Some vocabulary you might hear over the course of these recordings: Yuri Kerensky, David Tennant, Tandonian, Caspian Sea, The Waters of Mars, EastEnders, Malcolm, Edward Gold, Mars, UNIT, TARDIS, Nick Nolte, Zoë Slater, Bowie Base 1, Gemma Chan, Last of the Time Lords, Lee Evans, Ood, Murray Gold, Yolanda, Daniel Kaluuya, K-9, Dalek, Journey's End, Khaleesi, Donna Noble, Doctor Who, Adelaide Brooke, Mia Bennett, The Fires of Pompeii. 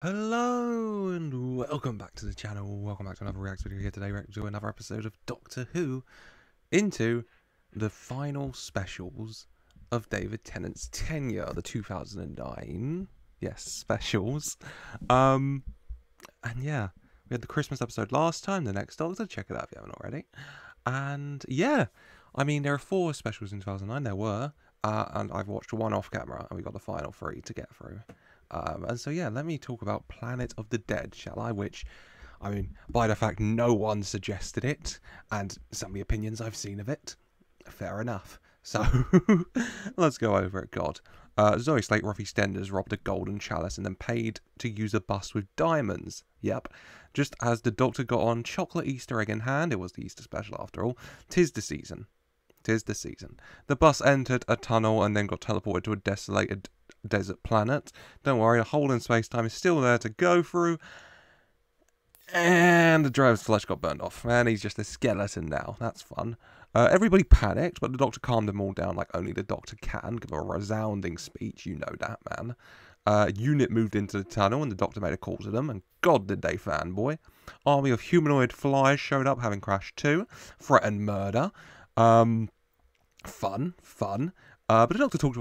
Hello and welcome back to the channel. Welcome back to another Reacts video here. Today we're going to do another episode of Doctor Who into the final specials of David Tennant's tenure, the 2009, yes, specials. And yeah, we had the Christmas episode last time, the next Doctor, check it out if you haven't already. And yeah, I mean, there are four specials in 2009, there were, and I've watched one off camera and we got the final three to get through. And so yeah, let me talk about Planet of the Dead, shall I? Which, I mean, by the fact no one suggested it, and some of the opinions I've seen of it, fair enough. So, let's go over it, God. Zoë Slater of EastEnders robbed a golden chalice and then paid to use a bust with diamonds. Yep. Just as the Doctor got on, chocolate Easter egg in hand, it was the Easter special after all, tis the season. Tis the season. The bus entered a tunnel and then got teleported to a desolated desert planet. Don't worry, a hole in space-time is still there to go through. And the driver's flesh got burned off. And he's just a skeleton now. That's fun. Everybody panicked, but the Doctor calmed them all down like only the Doctor can. Give a resounding speech, you know that, man. UNIT moved into the tunnel and the Doctor made a call to them, and God did they fanboy. Army of humanoid flies showed up, having crashed too. Threatened murder. Fun. But the Doctor talked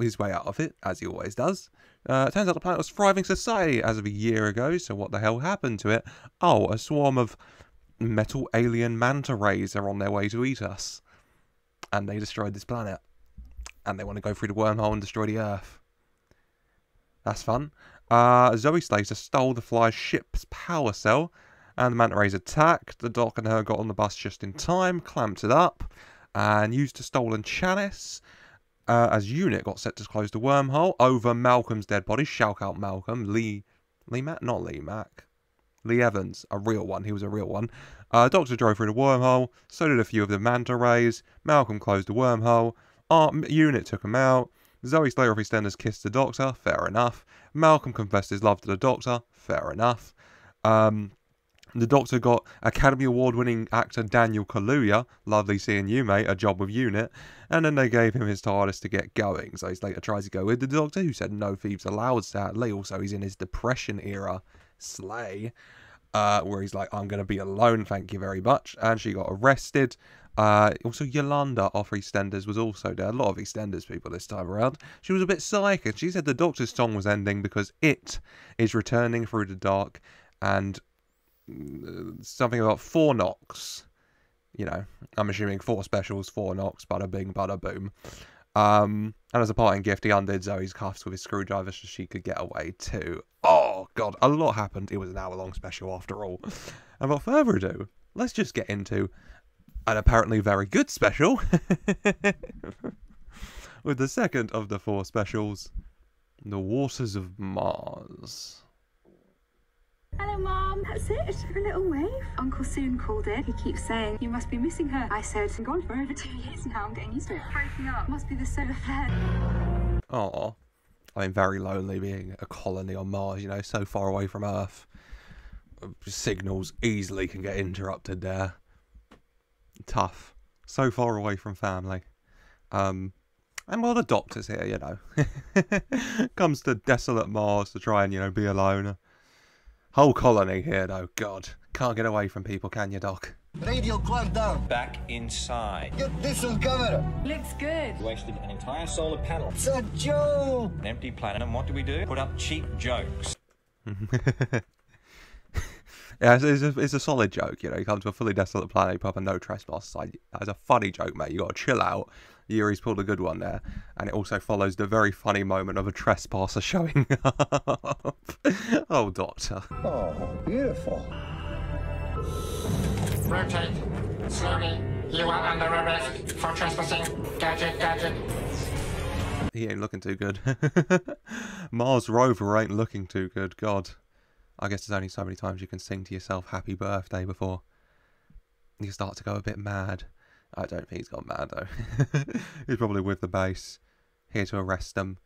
his way out of it, as he always does. Turns out the planet was thriving society as of a year ago, so what the hell happened to it? Oh, a swarm of metal alien manta rays are on their way to eat us. And they destroyed this planet. And they want to go through the wormhole and destroy the Earth. That's fun. Zoë Slater stole the fly's ship's power cell, and the manta rays attacked. The Doc and her got on the bus just in time, clamped it up, and used a stolen chalice. As UNIT got set to close the wormhole over Malcolm's dead body. Shout out Malcolm. Lee Evans, a real one. He was a real one. Doctor drove through the wormhole. So did a few of the manta rays. Malcolm closed the wormhole. UNIT took him out. Zoë Slater of EastEnders kissed the Doctor. Fair enough. Malcolm confessed his love to the Doctor. Fair enough. The Doctor got Academy Award-winning actor Daniel Kaluuya, lovely seeing you, mate, a job with UNIT, and then they gave him his TARDIS to get going. So he's later tries to go with the Doctor, who said no thieves allowed, sadly. Also, he's in his Depression era sleigh, where he's like, I'm going to be alone, thank you very much. And she got arrested. Also, Yolanda off EastEnders was also there. A lot of EastEnders people this time around. She was a bit psychic. She said the Doctor's song was ending because it is returning through the dark and... something about four knocks, you know, I'm assuming four specials, four knocks, bada bing, bada boom. And as a parting gift, he undid Zoe's cuffs with his screwdriver so she could get away too. Oh God, a lot happened. It was an hour-long special after all. And without further ado, let's just get into an apparently very good special with the second of the four specials, The Waters of Mars. Hello, Mum. That's it. A little wave. Uncle soon called in. He keeps saying, you must be missing her. I said, I'm gone for over 2 years now. I'm getting used to it. Breaking up. Must be the solar flare. Aw. I mean, very lonely being a colony on Mars, you know, so far away from Earth. Signals easily can get interrupted there. Tough. So far away from family. And while the Doctor's here, you know, comes to desolate Mars to try and, you know, be alone. Whole colony here, though. God, can't get away from people, can you, Doc? Radio clock down. Back inside. Get this on camera. Looks good. Wasted an entire solar panel. It's a joke. An empty planet, and what do we do? Put up cheap jokes. Yeah, it's a solid joke, you know. You come to a fully desolate planet, you put up a no trespass sign. That's a funny joke, mate. You got to chill out. Yuri's pulled a good one there, and it also follows the very funny moment of a trespasser showing up. Oh, Doctor. Oh, beautiful. Rotate. Slowly. You are under arrest for trespassing. Gadget. He ain't looking too good. Mars Rover ain't looking too good, God. I guess there's only so many times you can sing to yourself happy birthday before you start to go a bit mad. I don't think he's gone mad, though. He's probably with the base, here to arrest them.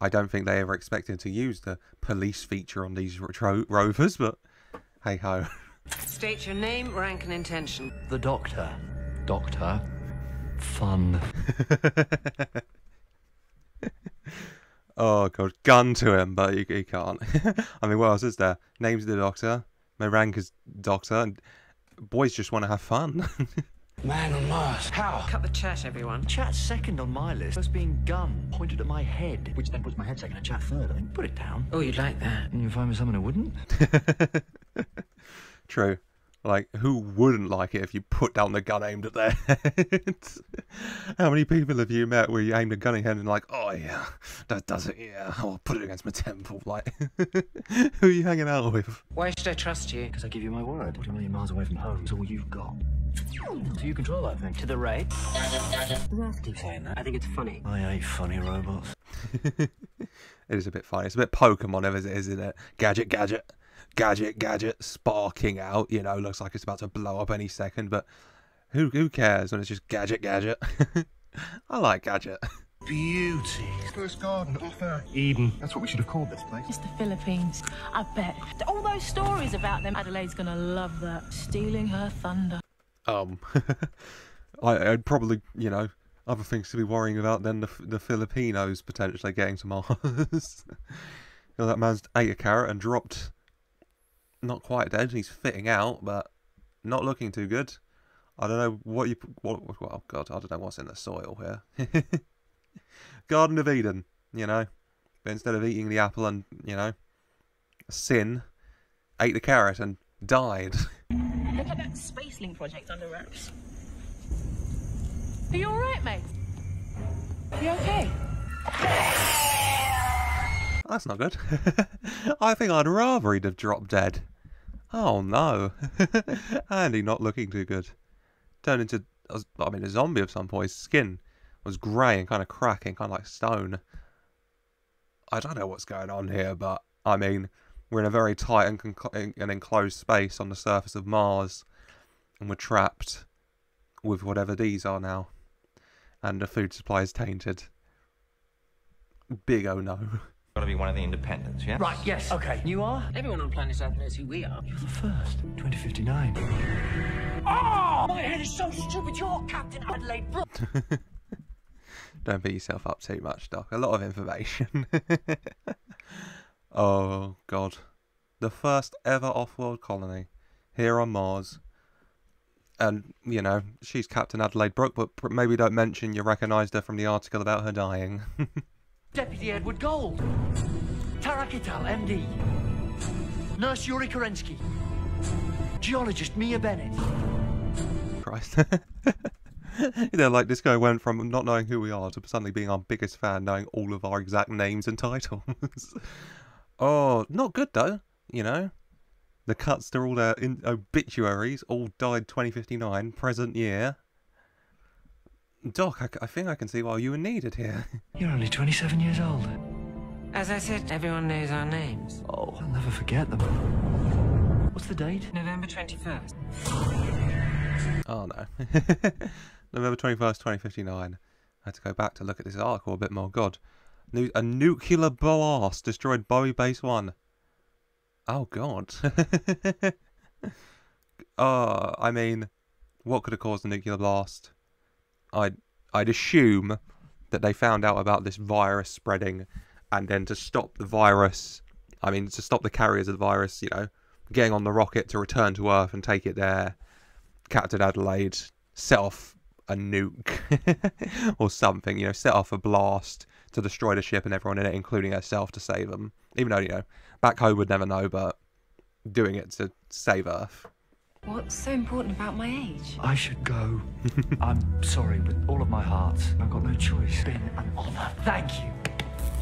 I don't think they ever expected to use the police feature on these rovers, but hey-ho. State your name, rank, and intention. The Doctor. Doctor. Fun. Oh god, gun to him, but he can't. I mean, what else is there? Name's the Doctor, my rank is Doctor, and boys just want to have fun. Man on Mars, how? Cut the chat, everyone. Chat second on my list. First being gun, pointed at my head, which then puts my head second and chat third. I think, put it down. Oh, you'd like that. And you find me someone who wouldn't? True. Like, who wouldn't like it if you put down the gun aimed at their head? How many people have you met where you aimed a gun at your head and like, oh yeah, that does it, yeah, I'll put it against my temple, like, who are you hanging out with? Why should I trust you? Because I give you my word. 40 million miles away from home is all you've got. So you control that thing. To the right. Ralph keeps saying that. I think it's funny. I hate funny robots. It is a bit funny. It's a bit Pokemon as it is, isn't it? Gadget, gadget. Gadget, gadget, sparking out, you know, looks like it's about to blow up any second, but who cares when it's just gadget, gadget? I like gadget. Beauty. First garden off our Eden. That's what we should have called this place. It's the Philippines, I bet. All those stories about them, Adelaide's gonna love that. Stealing her thunder. I'd probably, you know, other things to be worrying about than the Filipinos potentially getting to Mars. You know, that man's ate a carrot and dropped... Not quite dead. He's fitting out, but not looking too good. I don't know what you. Well, God, I don't know what's in the soil here. Garden of Eden, you know. But instead of eating the apple and, you know, sin, ate the carrot and died. Look at that Spacelink project under wraps. Are you all right, mate? Are you okay? That's not good. I think I'd rather he'd have dropped dead. Oh no. Andy not looking too good. Turned into, I mean, a zombie of some point. His skin was grey and kind of cracking, kind of like stone. I don't know what's going on here, but I mean, we're in a very tight and enclosed space on the surface of Mars. And we're trapped with whatever these are now. And the food supply is tainted. Big oh no. Got to be one of the independents, yeah? Right, yes. Okay. You are? Everyone on planet Earth knows who we are. You're the first. 2059. Oh! My head is so stupid. You're Captain Adelaide Brooke. Don't beat yourself up too much, Doc. A lot of information. Oh, God. The first ever off-world colony here on Mars. And, you know, she's Captain Adelaide Brooke, but maybe don't mention you recognised her from the article about her dying. Deputy Edward Gold, Tarakital MD, Nurse Yuri Kerensky, Geologist Mia Bennett. Christ. You know, like, this guy went from not knowing who we are to suddenly being our biggest fan, knowing all of our exact names and titles. Oh, not good though, you know. The cuts to all their obituaries, all died 2059, present year. Doc, I think I can see why you were needed here. You're only 27 years old. As I said, everyone knows our names. Oh, I'll never forget them. What's the date? November 21st. Oh, no. November 21st, 2059. I had to go back to look at this article a bit more. God. A nuclear blast destroyed Bowie Base 1. Oh, God. I mean, what could have caused a nuclear blast? I'd assume that they found out about this virus spreading, and then to stop the virus, I mean, to stop the carriers of the virus, you know, getting on the rocket to return to Earth and take it there, Captain Adelaide set off a nuke or something, you know, set off a blast to destroy the ship and everyone in it, including herself, to save them. Even though, you know, back home would never know, but doing it to save Earth. What's so important about my age? I should go. I'm sorry with all of my heart. I've got no choice. It's been an honour. Thank you.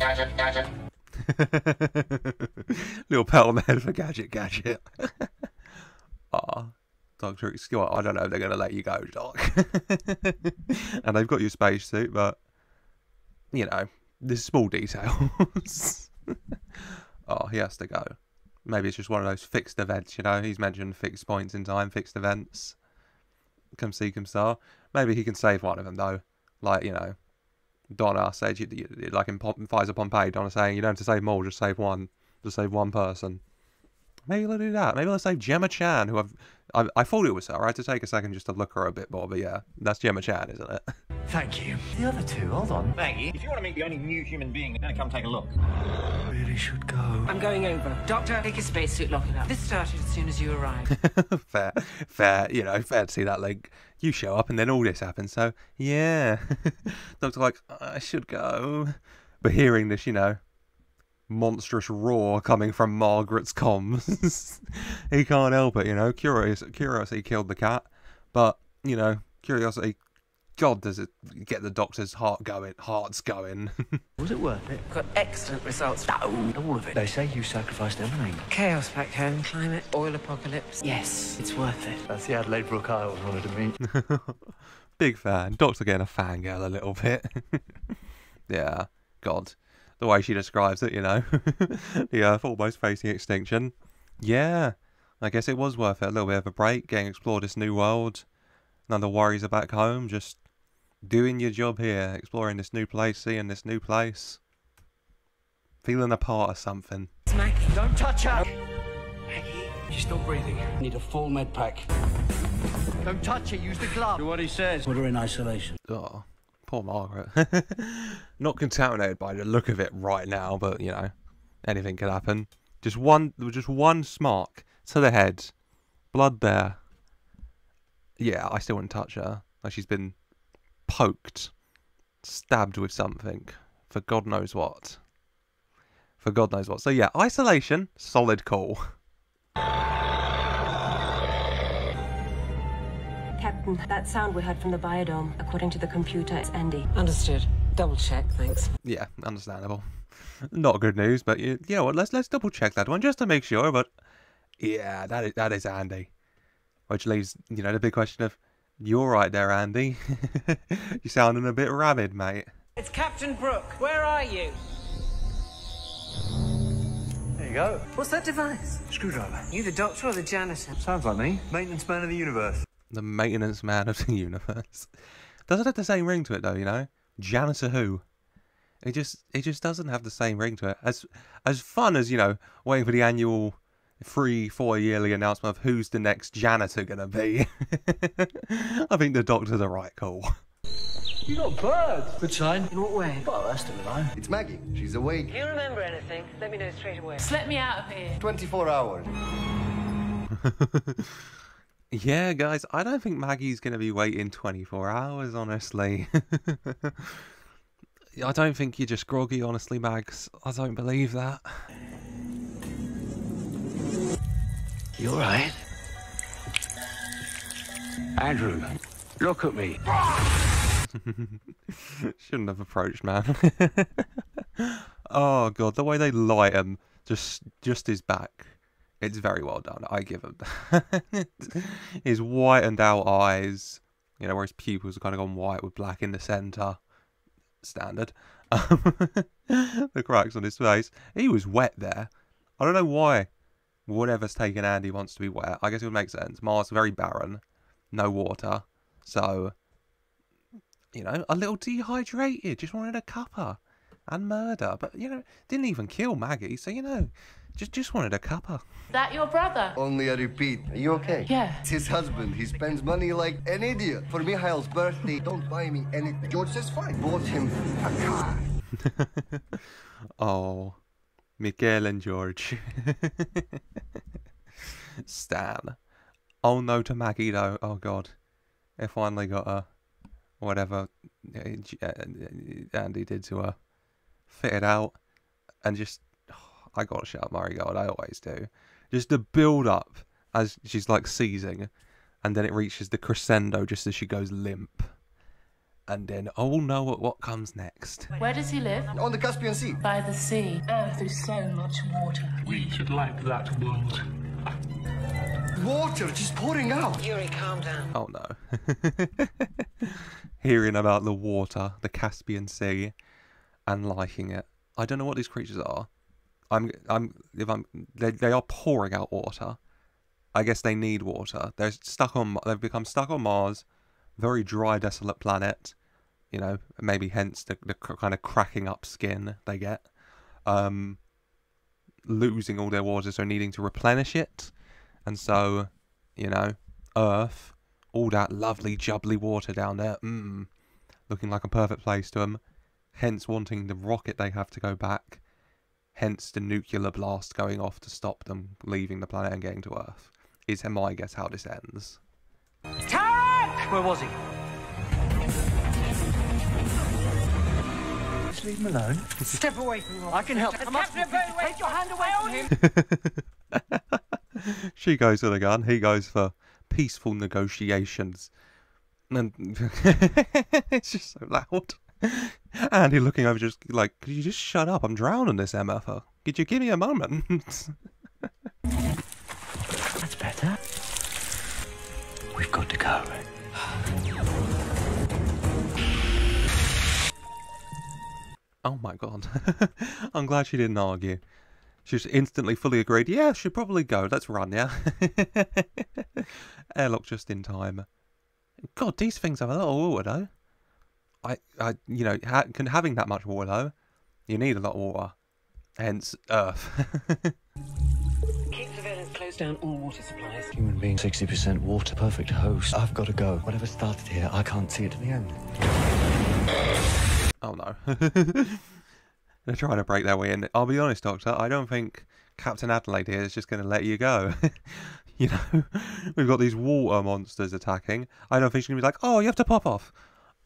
Gadget, gadget. Little pat on the head for gadget, gadget. Doctor, I don't know if they're going to let you go, Doc. And they've got your spacesuit, but, you know, there's small details. Oh, he has to go. Maybe it's just one of those fixed events, you know. He's mentioned fixed points in time, fixed events. Come see, come star. Maybe he can save one of them, though. Like, you know, Donna said, like in Fires of Pompeii, Donna saying, you don't have to save them all, just save one. Just save one person. Maybe they'll do that. Maybe they'll save Gemma Chan, who I thought it was her. I had to take a second just to look her a bit more, but yeah, that's Gemma Chan, isn't it? Thank you. The other two, hold on. Maggie, if you want to meet the only new human being, then come take a look. I really should go. I'm going over. Doctor, take your spacesuit, lock it up. This started as soon as you arrived. Fair, you know, fair to see that, like, you show up and then all this happens, so, yeah. Doctor, like, I should go. But hearing this, you know, monstrous roar coming from Margaret's comms. He can't help it, you know. Curiosity killed the cat, but you know, curiosity, God, does it get the Doctor's hearts going. Was it worth it? Got excellent results. No, all of it. They say you sacrificed everything. Chaos back home, climate, oil apocalypse. Yes, it's worth it. That's the Adelaide Brooke I always wanted to meet. Big fan. Doctor getting a fangirl a little bit. Yeah, God. The way she describes it, you know. The Earth almost facing extinction. Yeah, I guess it was worth it. A little bit of a break, getting to explore this new world. None of the worries are back home, just doing your job here. Exploring this new place, seeing this new place. Feeling a part of something. It's Maggie. Don't touch her! Maggie, she's still breathing. Need a full med pack. Don't touch her, use the glove. Do what he says. Put her in isolation. Oh. Poor Margaret. Not contaminated by the look of it right now, but you know, anything could happen. Just one smack to the head, blood there. Yeah, I still wouldn't touch her. Like, she's been poked, stabbed with something for God knows what. For God knows what. So yeah, isolation, solid call. Captain, that sound we heard from the biodome, according to the computer, is Andy. Understood. Double check, thanks. Yeah, understandable. Not good news, but you know what? Let's double check that one just to make sure. But yeah, that is Andy, which leaves, you know, the big question of, you all right there, Andy? You're sounding a bit rabid, mate. It's Captain Brooke. Where are you? There you go. What's that device? Screwdriver. You the doctor or the janitor? Sounds like me. Maintenance man of the universe. The maintenance man of the universe. Doesn't have the same ring to it though, you know? Janitor Who. It just doesn't have the same ring to it. As fun as, you know, waiting for the annual 3-4 yearly announcement of who's the next janitor gonna be. I think the Doctor's a right call. You got birds. Good sign. In what way? Well, that's still alive. It's Maggie. She's awake. If you remember anything, let me know straight away. Just let me out of here. 24 hours. Yeah, guys, I don't think Maggie's going to be waiting 24 hours, honestly. I don't think you're just groggy, honestly, Mags. I don't believe that. You all right? Andrew, look at me. Shouldn't have approached, man. Oh, God, the way they light him, just his back. It's very well done, I give him that. His whitened out eyes, you know, where his pupils have kind of gone white with black in the centre. Standard. The cracks on his face. He was wet there. I don't know why whatever's taken Andy wants to be wet. I guess it would make sense. Mars, very barren. No water. So, you know, a little dehydrated. Just wanted a cuppa and murder. But, you know, didn't even kill Maggie, so, you know... Just wanted a cuppa. That your brother? Only a repeat. Are you okay? Yeah. It's his husband. He spends money like an idiot. For Mihail's birthday, don't buy me anything. George says fine. Bought him a car. Oh, Michael and George. Stan. Oh no to Maggie though. Oh God. They finally got her. Whatever Andy did to her. Fit it out. And just... I got to shout out Murray Gold, I always do. Just the build-up as she's, like, seizing. And then it reaches the crescendo just as she goes limp. And then, oh no, what comes next? Where does he live? On the Caspian Sea. By the sea. Earth is so much water. We should like that world. Water just pouring out. Yuri, calm down. Oh no. Hearing about the water, the Caspian Sea, and liking it. I don't know what these creatures are. They are pouring out water. I guess they need water. They've become stuck on Mars, very dry, desolate planet. You know, maybe hence the kind of cracking up skin they get. losing all their water, so needing to replenish it. And so, you know, Earth, all that lovely jubbly water down there, looking like a perfect place to them. Hence wanting the rocket they have to go back. Hence the nuclear blast going off to stop them leaving the planet and getting to Earth. Is my guess how this ends. Tarek! Where was he? Just leave him alone. Step away from him. I can help. I must take your hand away from him. She goes for the gun. He goes for peaceful negotiations. And it's just so loud. Andy looking over just like, could you just shut up? I'm drowning this MFR. Could you give me a moment? That's better. We've got to go. Oh my god. I'm glad she didn't argue. She just instantly fully agreed. Yeah, she'd probably go. Let's run, yeah? Airlock just in time. God, these things have a lot of water, though. You know, having that much water, though, you need a lot of water. Hence, Earth. Keep surveillance, close down all water supplies. Human being, 60% water, perfect host. I've got to go. Whatever started here, I can't see it to the end. Oh, no. They're trying to break their way in. I'll be honest, Doctor, I don't think Captain Adelaide here is just going to let you go. You know, we've got these water monsters attacking. I don't think she's going to be like, oh, you have to pop off.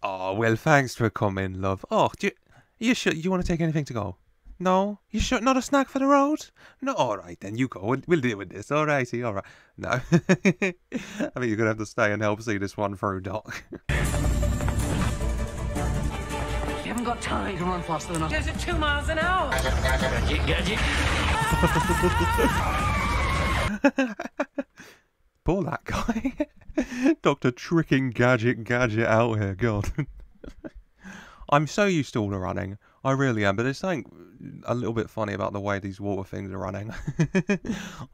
Oh, well, thanks for coming, love. Oh, you want to take anything to go? No? You sure? Not a snack for the road? No? Alright, then, you go. We'll deal with this. Alrighty, alright. No. I think you're going to have to stay and help see this one through, Doc. You haven't got time. You can run faster than us. There's a 2 miles an hour. Poor that guy. Doctor tricking Gadget out here, god. I'm so used to all the running. I really am, but there's something a little bit funny about the way these water things are running.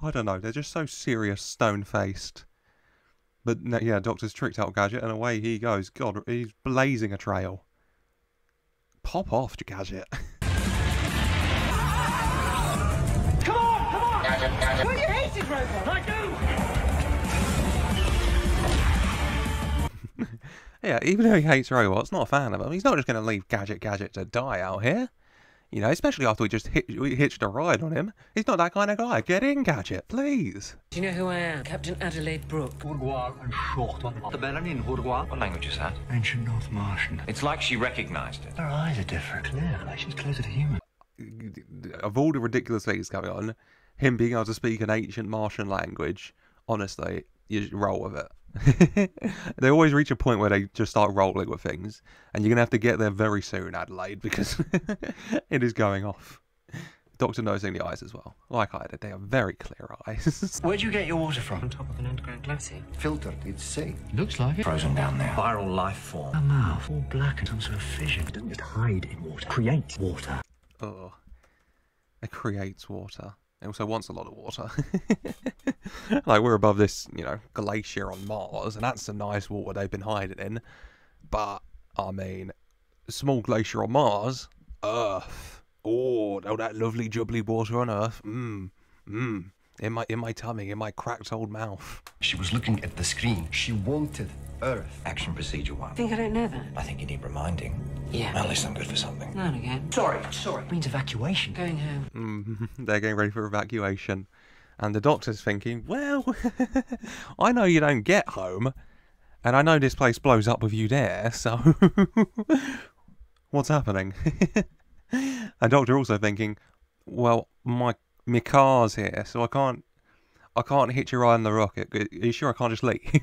I don't know, they're just so serious, stone-faced. But no, yeah, Doctor's tricked out Gadget, and away he goes. God, he's blazing a trail. Pop off, Gadget. Come on, come on! Gadget. Will you hate it, Robo? I do! Yeah, even though he hates robots, not a fan of them. He's not just going to leave Gadget to die out here. You know, especially after we just hitched a ride on him. He's not that kind of guy. Get in, Gadget, please. Do you know who I am? Captain Adelaide Brooke. And short on the Belenin. What language is that? Ancient North Martian. It's like she recognised it. Her eyes are different. Clear, like she's closer to human. Of all the ridiculous things going on, him being able to speak an ancient Martian language, honestly, you roll with it. They always reach a point where they just start rolling with things, and you're going to have to get there very soon, Adelaide, because it is going off. Doctor noticing the eyes as well. Like I did, they are very clear eyes. Where'd you get your water from? On top of an underground glacier. Filtered, it's safe. Looks like it. Frozen down there. Viral life form. A mouth, all black and some sort of fission. It doesn't just hide in water. Creates water. Oh. It creates water. It also wants a lot of water. Like, we're above this, you know, glacier on Mars, and that's some nice water they've been hiding in. But, I mean, small glacier on Mars, Earth. Oh, that lovely jubbly water on Earth. In my tummy, in my cracked old mouth. She was looking at the screen. She wanted Earth. Action procedure one. I think I don't know that. I think you need reminding. Yeah. At least I'm good for something. Not again. Sorry. It means evacuation. Going home. They're getting ready for evacuation. And the Doctor's thinking, well, I know you don't get home. And I know this place blows up with you there, so... What's happening? And Doctor also thinking, well, my car's here, so I can't hitch your eye on the rocket. Are you sure I can't just leave?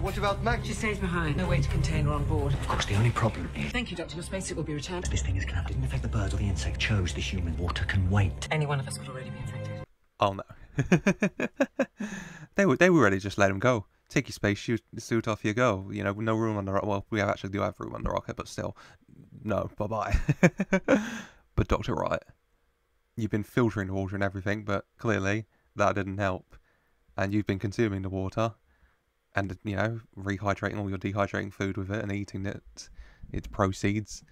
What about Mac? She stays behind. No way to contain her on board. Of course, the only problem is... Thank you, Doctor. Your spacesuit will be returned. This thing is clouded. Didn't affect the bird or the insect. Chose the human. Water can wait. Any one of us could already be infected. Oh, no. They were ready to just let him go. Take your spacesuit off, you go. You know, no room on the rocket. Well, we actually do have room on the rocket, but still. No, bye-bye. But Doctor Wright... You've been filtering the water and everything, but clearly that didn't help. And you've been consuming the water and, you know, rehydrating all your dehydrating food with it and eating its proceeds,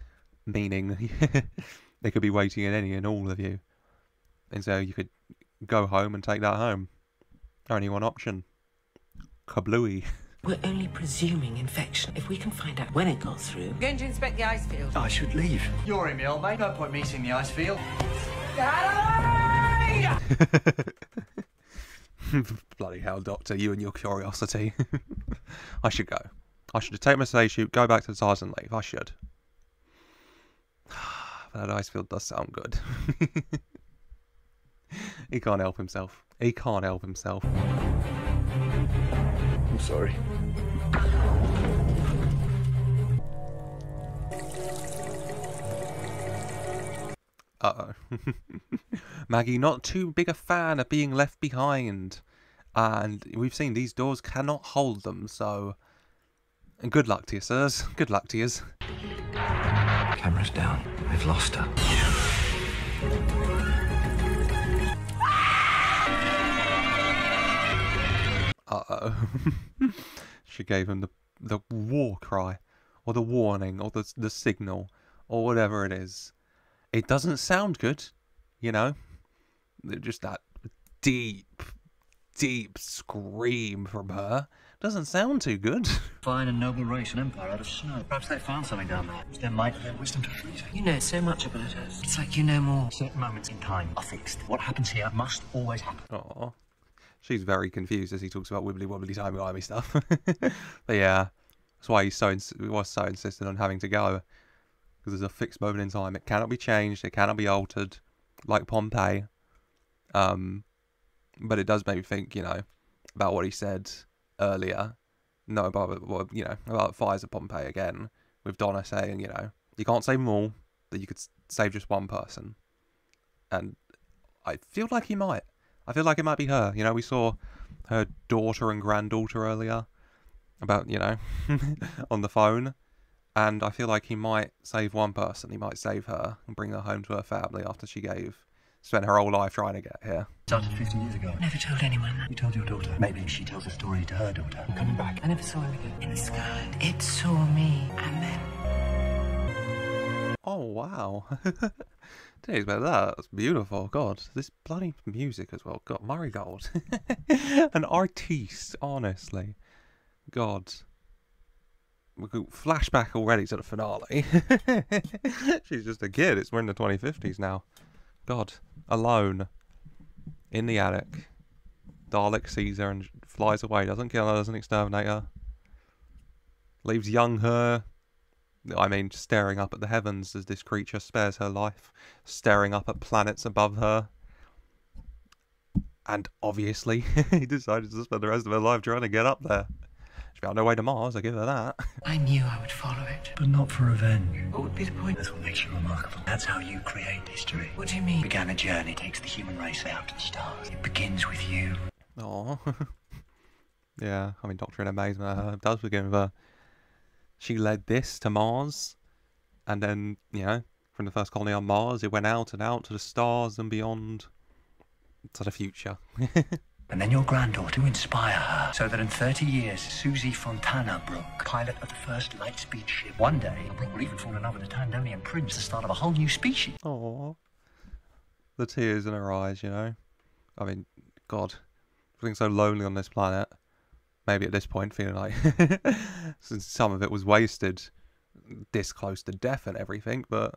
meaning they could be waiting in any and all of you. And so you could go home and take that home. Only one option. Kablooey. We're only presuming infection if we can find out when it got through. I'm going to inspect the ice field. I should leave. You're in me, old mate. No point meeting the ice field. Bloody hell, Doctor, you and your curiosity. I should go. I should take my space suit, go back to the TARDIS and leave. I should. That ice field does sound good. He can't help himself. He can't help himself. I'm sorry. Uh-oh. Maggie, not too big a fan of being left behind. And we've seen these doors cannot hold them, so... Good luck to you, sirs. Good luck to yous. Camera's down. We've lost her. Uh-oh. She gave him the war cry, or the warning, or the signal, or whatever it is. It doesn't sound good, you know? Just that deep, deep scream from her. Doesn't sound too good. Fine and noble race and empire out of snow. Perhaps they found something down there. Which they might have their wisdom to freeze. You know so much about us. It's like you know more. Certain moments in time are fixed. What happens here must always happen. Aww. She's very confused as he talks about wibbly-wobbly timey-wimey stuff. But yeah, that's why he was so insistent on having to go. Because there's a fixed moment in time. It cannot be changed. It cannot be altered. Like Pompeii. But it does make me think, you know, about what he said earlier. No, about, you know, about Fires of Pompeii again. With Donna saying, you know, you can't save them all. That you could save just one person. And I feel like he might. I feel like it might be her. You know, we saw her daughter and granddaughter earlier. About, you know, on the phone. And I feel like he might save one person. He might save her and bring her home to her family after she spent her whole life trying to get here. Started 50 years ago. Never told anyone. You told your daughter. Maybe she tells a story to her daughter. I'm coming back. I never saw him again. In the sky. It saw me. And then... Oh, wow. Didn't expect that. That's beautiful. God, this bloody music as well. God, Murray Gold. An artiste, honestly. God. We could flashback already to the finale. She's just a kid. We're in the 2050s now. God, alone in the attic. Dalek sees her and flies away. Doesn't kill her. Doesn't exterminate her. Leaves young her. I mean, staring up at the heavens as this creature spares her life. Staring up at planets above her. And obviously, he decided to spend the rest of her life trying to get up there. Found her way to Mars, I give her that. I knew I would follow it. But not for revenge. What would be the point? That's what makes you remarkable. That's how you create history. What do you mean? Began a journey, takes the human race out to the stars. It begins with you. Aww. Yeah, I mean, Doctor in amazement at her. Does begin with her. She led this to Mars. And then, you know, from the first colony on Mars, it went out and out to the stars and beyond. To the future. And then your granddaughter to inspire her, so that in 30 years, Susie Fontana Brooke, pilot of the first light-speed ship, one day, Brooke will even fall in love with a Tandonian prince, the start of a whole new species. Aww. The tears in her eyes, you know? I mean, God, feeling so lonely on this planet. Maybe at this point, feeling like since some of it was wasted, this close to death and everything, but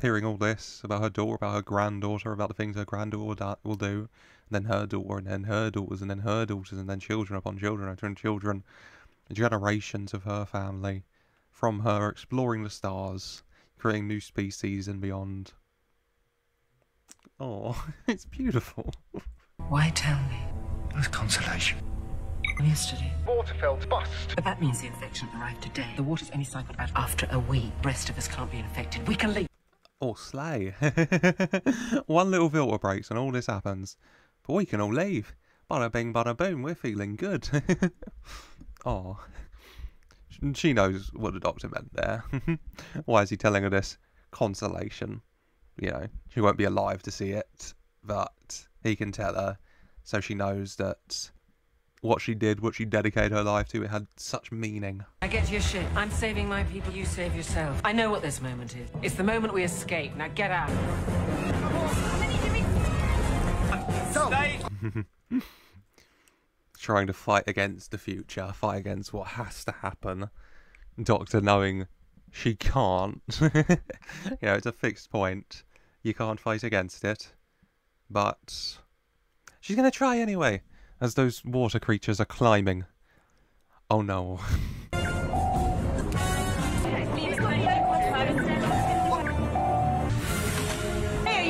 hearing all this about her daughter, about her granddaughter, about the things her granddaughter will do, and then her daughter, and then her daughters, and then her daughters, and then children upon children upon children, generations of her family, from her exploring the stars, creating new species and beyond. Oh, it's beautiful. Why tell me? There's consolation. Yesterday. Waterfell's bust. But that means the infection arrived today. The water's only cycled out after a week. Rest of us can't be infected. We can leave. Or slay. One little filter breaks and all this happens. But we can all leave. Bada bing, bada boom. We're feeling good. Oh, she knows what the Doctor meant there. Why is he telling her this consolation? You know, she won't be alive to see it, but he can tell her, so she knows that what she did, what she dedicated her life to, it had such meaning. I get to your ship. I'm saving my people. You save yourself. I know what this moment is. It's the moment we escape. Now get out. Trying to fight against the future, fight against what has to happen. Doctor knowing she can't. You know, it's a fixed point. You can't fight against it. But she's going to try anyway, as those water creatures are climbing. Oh no. Hey,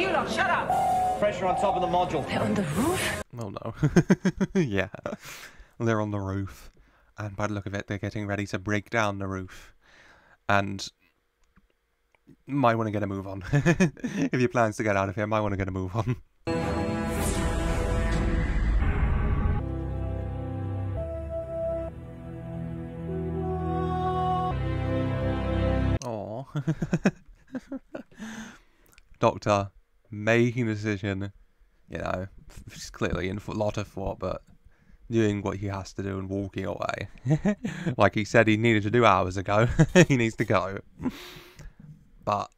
you lot, shut up! Pressure on top of the module. They're on the roof? Oh no. Yeah. They're on the roof. And by the look of it, they're getting ready to break down the roof. And might want to get a move on. If your plan's to get out of here, might want to get a move on. Doctor making a decision, you know, she's clearly in a lot of thought, but doing what he has to do and walking away. Like he said he needed to do hours ago. He needs to go. But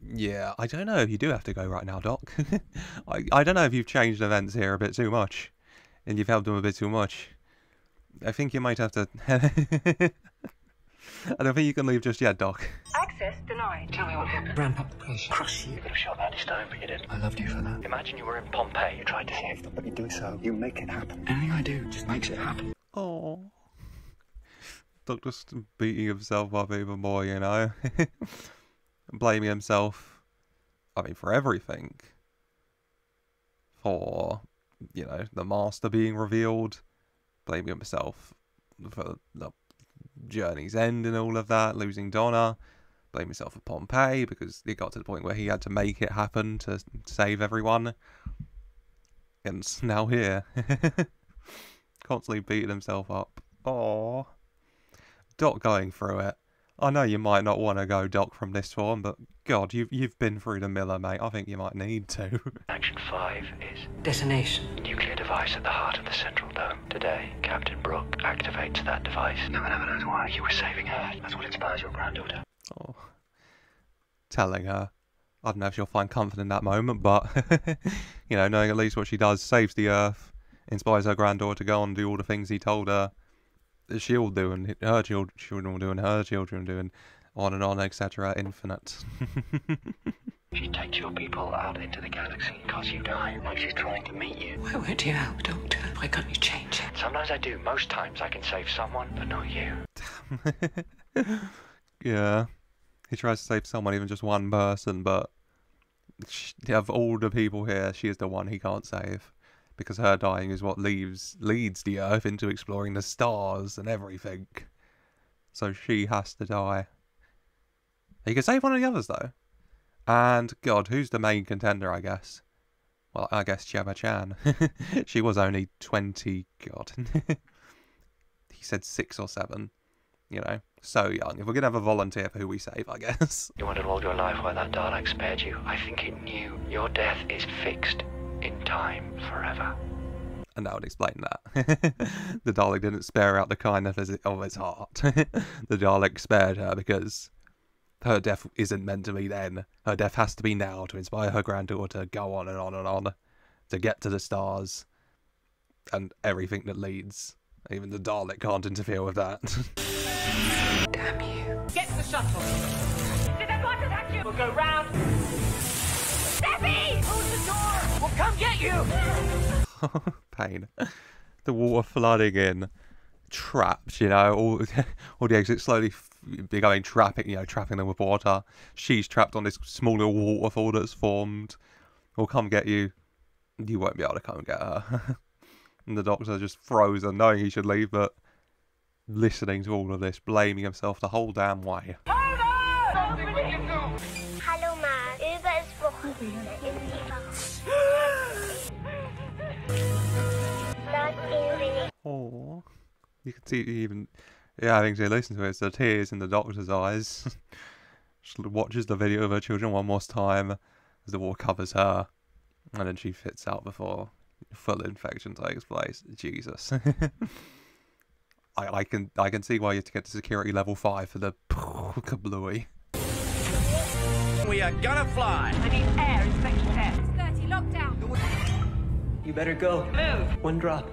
yeah, I don't know if you do have to go right now, Doc. I don't know if you've changed events here a bit too much and you've helped him a bit too much. I think you might have to... I don't think you can leave just yet, Doc. Access denied. Tell me what happened. Ramp up the pressure. Crush you. You could have shot that stone, but you didn't. I loved you for that. Imagine you were in Pompeii. You tried to save them, but you do so. You make it happen. Anything I do just makes it happen. Oh. Doctor's beating himself up even more, you know. Blaming himself. I mean, for everything. For, you know, the Master being revealed. Blaming himself for the Journey's End and all of that, losing Donna, blame himself for Pompeii because it got to the point where he had to make it happen to save everyone, and now here. Constantly beating himself up. Aww. Doc going through it. I know you might not want to go, Doc, from this form, but God, you've been through the miller, mate. I think you might need to. Action 5 is... Detonation. Nuclear device at the heart of the central dome. Today, Captain Brooke activates that device. No one ever knows why. You were saving her. That's what inspires your granddaughter. Oh. Telling her. I don't know if she'll find comfort in that moment, but... you know, knowing at least what she does, saves the Earth, inspires her granddaughter to go on and do all the things he told her. She'll do and her children will do and her children will do and on and on, etc. Infinite. She takes your people out into the galaxy because you die when she's trying to meet you. Why won't you help, Doctor? Why can't you change it? Sometimes I do. Most times I can save someone, but not you. Yeah. He tries to save someone, even just one person, but of all the people here, she is the one he can't save. Because her dying is what leads the Earth into exploring the stars and everything. So she has to die. He could save one of the others, though. And, God, who's the main contender, I guess? Well, I guess Gemma Chan. She was only 20, God. He said 6 or 7. You know, so young. If we're going to have a volunteer for who we save, I guess. You wondered all your life why that Dalek spared you. I think it knew your death is fixed. In time, forever. And that would explain that. The Dalek didn't spare out the kindness of his heart. The Dalek spared her because her death isn't meant to be then. Her death has to be now to inspire her granddaughter to go on and on and on. To get to the stars. And everything that leads. Even the Dalek can't interfere with that. Damn you. Get the shuttle. Did that bot attack you? We'll go round. Steppy! Close the door! We'll come get you! Pain. The water flooding in. Trapped, you know. All the exits slowly becoming trapping, you know, trapping them with water. She's trapped on this small little waterfall that's formed. We'll come get you. You won't be able to come get her. And the Doctor just frozen, knowing he should leave, but listening to all of this, blaming himself the whole damn way. Hello! Hello, Mom. Oh, you can see even, yeah, I think she listens to it, it's the tears in the Doctor's eyes. She watches the video of her children one more time as the water covers her, and then she fits out before full infection takes place. Jesus. I can see why you have to get to security level 5 for the kablooey. We are gonna fly. I need air, inspection air. 30, lockdown. You better go. Move. One drop.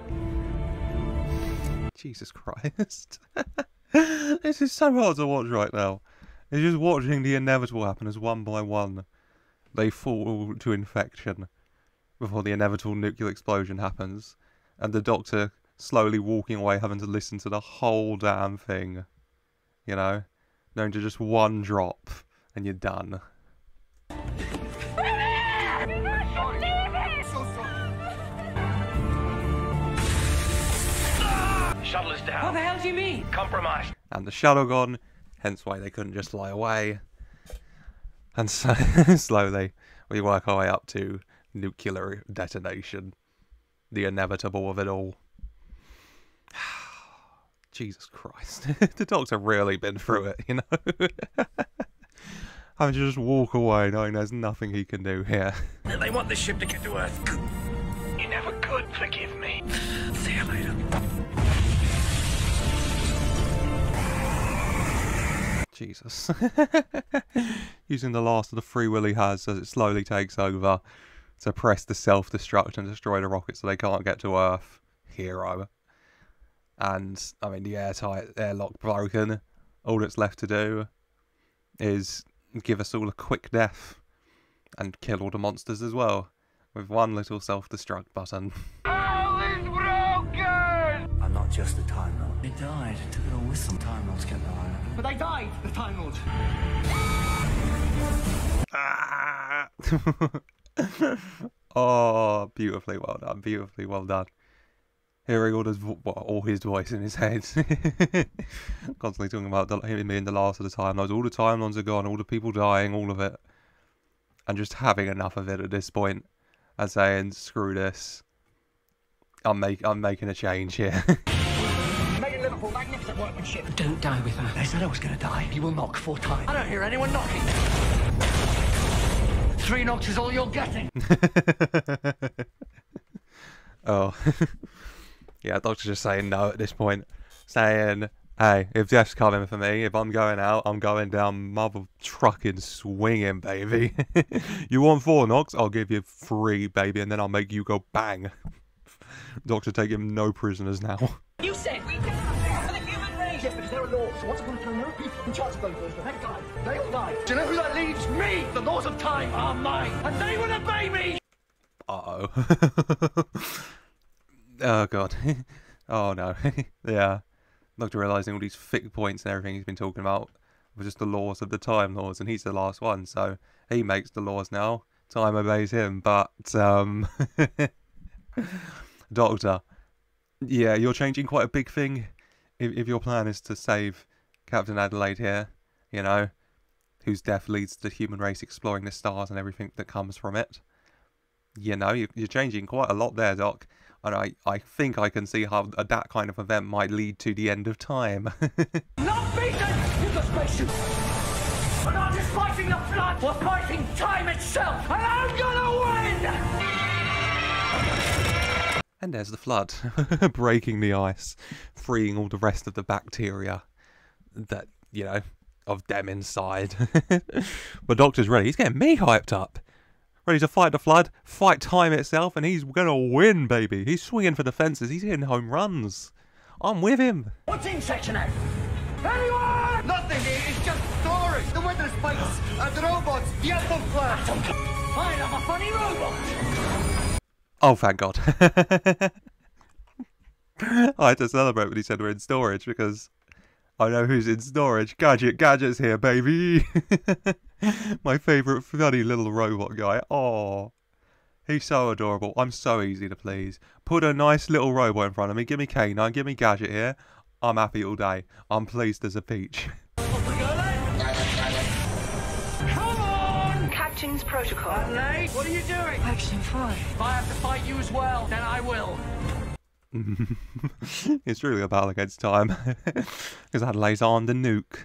Jesus Christ. This is so hard to watch right now. It's just watching the inevitable happen as one by one they fall to infection before the inevitable nuclear explosion happens, and the Doctor slowly walking away having to listen to the whole damn thing, you know, known to just one drop and you're done. Shuttle is down. What the hell do you mean? Compromised. And the shuttle gone, hence why they couldn't just fly away. And so slowly we work our way up to nuclear detonation. The inevitable of it all. Jesus Christ. The Doctor really been through it, you know? Having to just walk away knowing there's nothing he can do here. They want the ship to get to Earth. You never could forgive me. See you later. Jesus. Using the last of the free will he has as it slowly takes over to press the self-destruct and destroy the rocket so they can't get to Earth. Hero. And, I mean, the airlock broken. All that's left to do is give us all a quick death and kill all the monsters as well with one little self-destruct button. All is broken! I'm not just the Time Lord. They died. It took it all with some Time Lords kept alive. But they died, the Time Lords. Ah. Oh, beautifully well done, beautifully well done. Hearing all his voice in his head. Constantly talking about him being the last of the Time Lords. All the Time Lords are gone, all the people dying, all of it. And just having enough of it at this point and saying, screw this. I'm making a change here. Magnificent workmanship. Don't die with her. They said I was going to die. You will knock 4 times. I don't hear anyone knocking. 3 knocks is all you're getting. Oh. Yeah, Doctor's just saying no at this point. Saying, hey, if death's coming for me, if I'm going out, I'm going down mother trucking swinging, baby. You want 4 knocks? I'll give you 3, baby, and then I'll make you go bang. Doctor taking no prisoners now. You said we don't have the human race. Yes, because there are laws. So what's going to do? No people in charge of those laws. They died. They all died. Do you know who that leaves? Me. The laws of time are mine, and they will obey me. Uh oh. Oh god. Oh no. Yeah. Doctor realizing all these thick points and everything he's been talking about were just the laws of the Time Lords, and he's the last one, so he makes the laws now. Time obeys him, but Doctor, yeah, you're changing quite a big thing. If your plan is to save Captain Adelaide here, you know, whose death leads to the human race exploring the stars and everything that comes from it. You know, you're changing quite a lot there, Doc. And I think I can see how that kind of event might lead to the end of time. Not beaten in the spaceship! We're not just fighting the flood, we're fighting time itself! And I'm gonna win! And there's the flood, breaking the ice, freeing all the rest of the bacteria that, you know, of them inside. But Doctor's ready. He's getting me hyped up. Ready to fight the flood, fight time itself, and he's going to win, baby. He's swinging for the fences. He's hitting home runs. I'm with him. What's in Section 8? Anyone? Nothing. It's just storage. The weather spikes, the robots, the atom flash. Fine, I'm a funny robot. Oh, thank God. I had to celebrate when he said we're in storage, because I know who's in storage. Gadget's here, baby. My favourite funny little robot guy. Oh, he's so adorable. I'm so easy to please. Put a nice little robot in front of me. Give me K9, give me Gadget here. I'm happy all day. I'm pleased as a peach. Protocol. Adelaide, what are you doing? Action 5. If I have to fight you as well, then I will. It's really a battle against time. Because Adelaide's armed a nuke.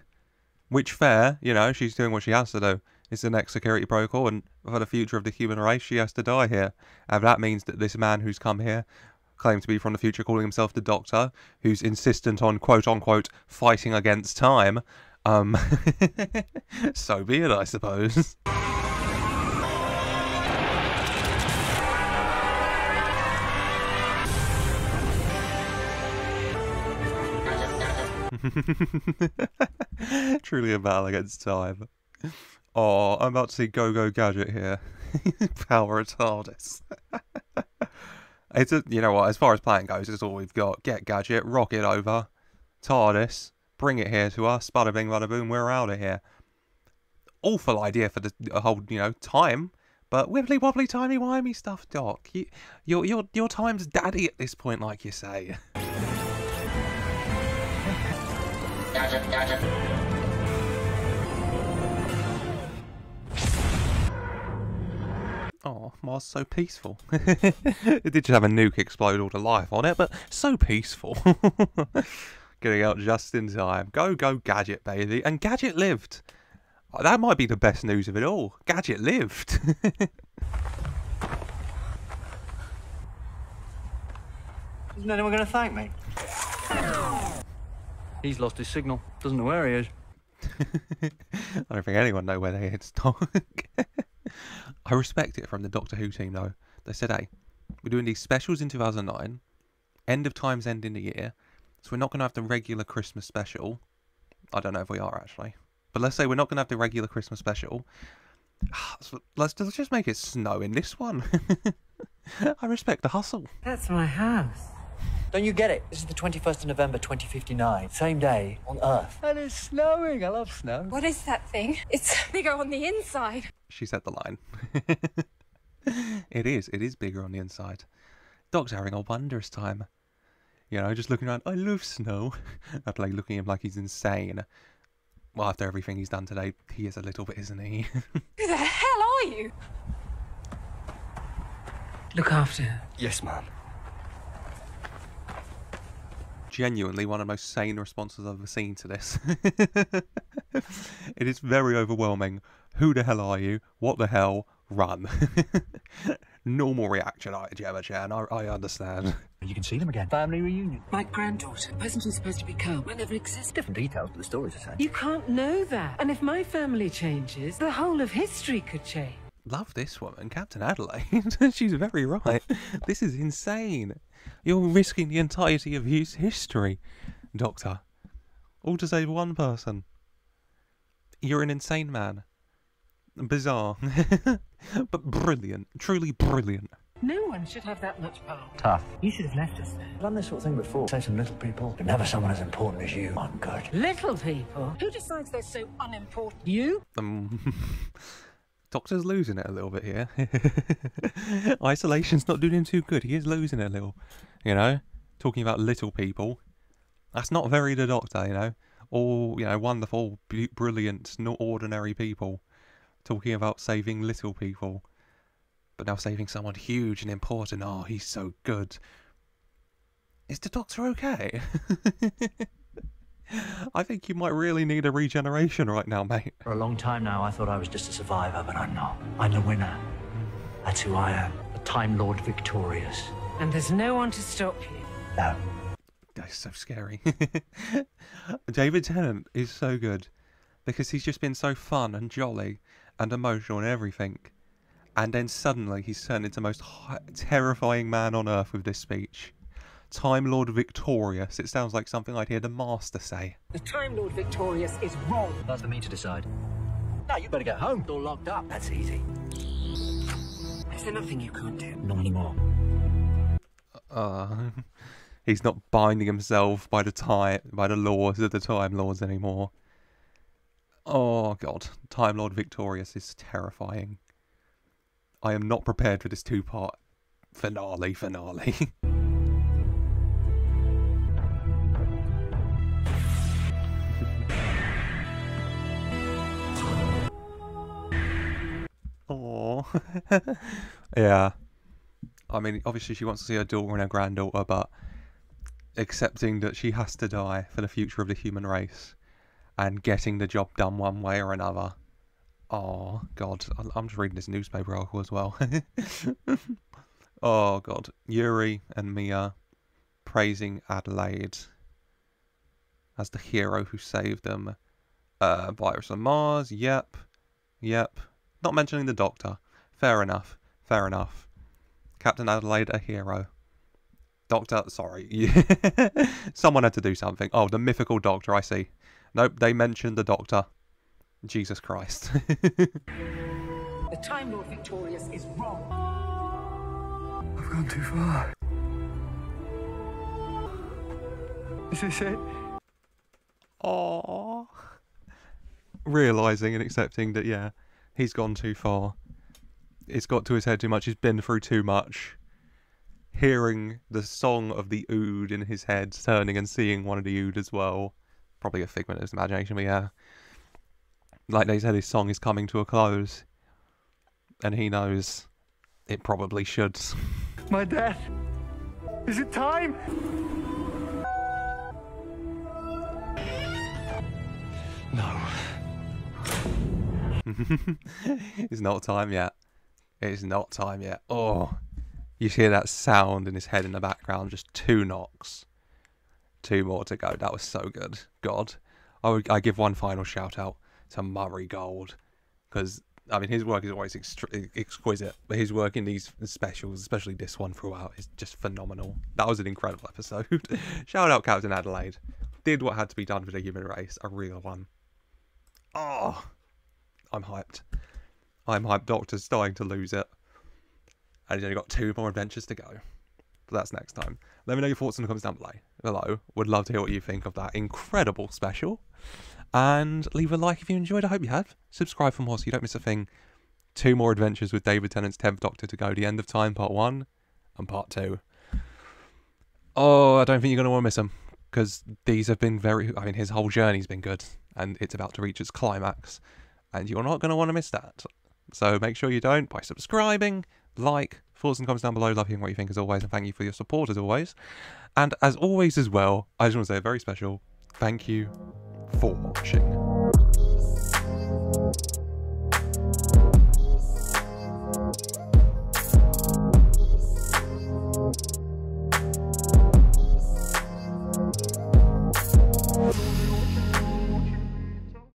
Which fair, you know, she's doing what she has to do. It's the next security protocol, and for the future of the human race, she has to die here. And that means that this man who's come here, claimed to be from the future, calling himself the Doctor, who's insistent on quote-unquote fighting against time, so be it, I suppose. Truly a battle against time. Oh, I'm about to see Go-Go Gadget here. Power a TARDIS. It's a, you know what, as far as playing goes, it's all we've got. Get Gadget, rock it over, TARDIS, bring it here to us, bada bing, bada boom, we're out of here. Awful idea for the whole, you know, time, but wibbly-wobbly, timey-wimey stuff, Doc. Your time's daddy at this point, like you say. Gadget, gadget. Oh, Mars, so peaceful. It did just have a nuke explode all to life on it, but so peaceful. Getting out just in time. Go, go, Gadget, baby. And Gadget lived. Oh, that might be the best news of it all. Gadget lived. Isn't anyone going to thank me? He's lost his signal. Doesn't know where he is. I don't think anyone knows where they is, Doc. I respect it from the Doctor Who team, though. They said, hey, we're doing these specials in 2009, End of Time's End in the year, so we're not going to have the regular Christmas special. I don't know if we are, actually. But let's say we're not going to have the regular Christmas special. Let's just make it snow in this one. I respect the hustle. That's my house. Don't you get it? This is the 21st of November, 2059. Same day on Earth. And it's snowing. I love snow. What is that thing? It's bigger on the inside. She said the line. It is. It is bigger on the inside. Doc's having a wondrous time. You know, just looking around. I love snow. After like looking at him like he's insane. Well, after everything he's done today, he is a little bit, isn't he? Who the hell are you? Look after her. Yes, ma'am. Genuinely one of the most sane responses I've ever seen to this. It is very overwhelming. Who the hell are you? What the hell? Run. Normal reaction, Gemma Chan. I understand. You can see them again. Family reunion. My granddaughter. The person who's supposed to be Carl will never exist. Different details, but the stories are the same. You can't know that. And if my family changes, the whole of history could change. Love this woman, Captain Adelaide. She's very right. This is insane. You're risking the entirety of history, Doctor. All to save one person. You're an insane man. Bizarre. But brilliant. Truly brilliant. No one should have that much power. Tough. You should have left us there. I've done this sort of thing before. Say some little people. But never someone as important as you. I'm good. Little people? Who decides they're so unimportant? You? Doctor's losing it a little bit here. Isolation's not doing him too good. He is losing it a little, you know. Talking about little people. That's not very the Doctor, you know. All, you know, wonderful, brilliant, not ordinary people. Talking about saving little people. But now saving someone huge and important. Oh, he's so good. Is the Doctor okay? I think you might really need a regeneration right now, mate. For a long time now, I thought I was just a survivor, but I'm not. I'm the winner. That's who I am. The Time Lord victorious. And there's no one to stop you. No. That's so scary. David Tennant is so good because he's just been so fun and jolly and emotional and everything. And then suddenly he's turned into the most terrifying man on Earth with this speech. Time Lord Victorious. It sounds like something I'd hear the Master say. The Time Lord Victorious is wrong. That's for me to decide. Now you better go home. You're locked up. That's easy. Is there nothing you can't do? Not anymore. He's not binding himself by the laws of the Time Lords anymore. Oh God, Time Lord Victorious is terrifying. I am not prepared for this two-part finale. Yeah, I mean, obviously she wants to see her daughter and her granddaughter, but accepting that she has to die for the future of the human race and getting the job done one way or another. Oh God, I'm just reading this newspaper article as well. Oh God, Yuri and Mia praising Adelaide as the hero who saved them. Virus of Mars, yep, yep. Not mentioning the Doctor. Fair enough. Fair enough. Captain Adelaide, a hero. Doctor, sorry. Someone had to do something. Oh, the mythical Doctor, I see. Nope, they mentioned the Doctor. Jesus Christ. The Time Lord Victorious is wrong. I've gone too far. Is this it? Aww. Realising and accepting that, yeah, he's gone too far. It's got to his head too much. He's been through too much. Hearing the song of the Ood in his head, turning and seeing one of the Ood as well. Probably a figment of his imagination, but yeah. Like they said, his song is coming to a close. And he knows it probably should. My death. Is it time? No. It's not time yet. It's not time yet. Oh. You hear that sound in his head in the background. Just two knocks. Two more to go. That was so good. God. I give one final shout out to Murray Gold. Because, I mean, his work is always exquisite. But his work in these specials, especially this one throughout, is just phenomenal. That was an incredible episode. Shout out Captain Adelaide. Did what had to be done for the human race. A real one. Oh. I'm hyped. I'm hyped. Doctor's starting to lose it. And he's only got two more adventures to go. But that's next time. Let me know your thoughts in the comments down below. Would love to hear what you think of that incredible special. And leave a like if you enjoyed. I hope you have. Subscribe for more so you don't miss a thing. Two more adventures with David Tennant's 10th Doctor to go. The End of Time, Part 1 and Part 2. Oh, I don't think you're going to want to miss them. Because these have been very... I mean, his whole journey's been good. And it's about to reach its climax. And you're not going to want to miss that. So make sure you don't by subscribing, like, thoughts and comments down below. Love hearing what you think as always, and thank you for your support as always. And as always as well, I just want to say a very special thank you for watching.